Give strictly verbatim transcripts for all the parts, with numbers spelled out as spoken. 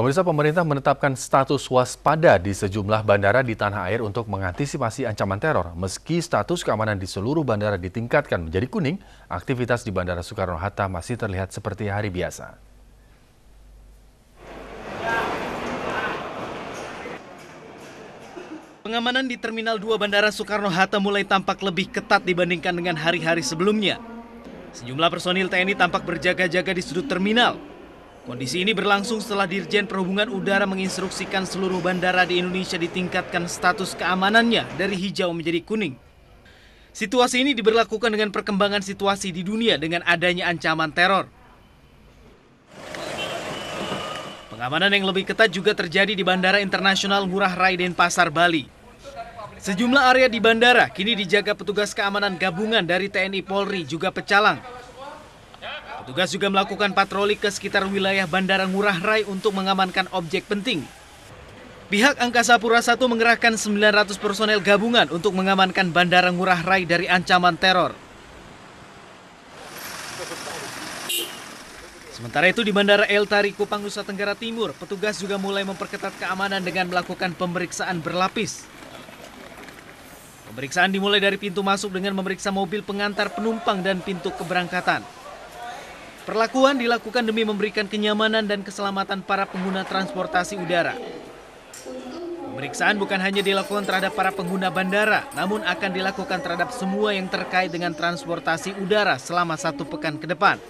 Pemirsa, pemerintah menetapkan status waspada di sejumlah bandara di tanah air untuk mengantisipasi ancaman teror. Meski status keamanan di seluruh bandara ditingkatkan menjadi kuning, aktivitas di Bandara Soekarno-Hatta masih terlihat seperti hari biasa. Pengamanan di Terminal dua Bandara Soekarno-Hatta mulai tampak lebih ketat dibandingkan dengan hari-hari sebelumnya. Sejumlah personil T N I tampak berjaga-jaga di sudut terminal. Kondisi ini berlangsung setelah Dirjen Perhubungan Udara menginstruksikan seluruh bandara di Indonesia ditingkatkan status keamanannya dari hijau menjadi kuning. Situasi ini diberlakukan dengan perkembangan situasi di dunia dengan adanya ancaman teror. Pengamanan yang lebih ketat juga terjadi di Bandara Internasional Ngurah Rai Denpasar Bali. Sejumlah area di bandara kini dijaga petugas keamanan gabungan dari T N I, Polri, juga pecalang. Petugas juga melakukan patroli ke sekitar wilayah Bandara Ngurah Rai untuk mengamankan objek penting. Pihak Angkasa Pura I mengerahkan sembilan ratus personel gabungan untuk mengamankan Bandara Ngurah Rai dari ancaman teror. Sementara itu di Bandara El Tari Kupang, Nusa Tenggara Timur, petugas juga mulai memperketat keamanan dengan melakukan pemeriksaan berlapis. Pemeriksaan dimulai dari pintu masuk dengan memeriksa mobil pengantar penumpang dan pintu keberangkatan. Perlakuan dilakukan demi memberikan kenyamanan dan keselamatan para pengguna transportasi udara. Pemeriksaan bukan hanya dilakukan terhadap para pengguna bandara, namun akan dilakukan terhadap semua yang terkait dengan transportasi udara selama satu pekan ke depan.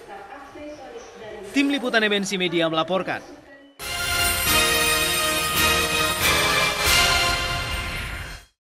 Tim Liputan Evensi Media melaporkan.